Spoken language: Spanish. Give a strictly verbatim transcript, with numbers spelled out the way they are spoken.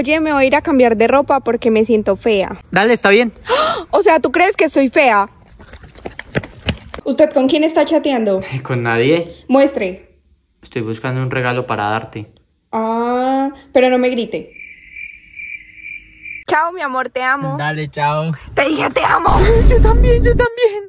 oye, me voy a ir a cambiar de ropa porque me siento fea. Dale, está bien. O sea, ¿tú crees que estoy fea? ¿Usted con quién está chateando? Con nadie. Muestre. Estoy buscando un regalo para darte. Ah, pero no me grite. Chao, mi amor, te amo. Dale, chao. Te dije te amo. Yo también, yo también.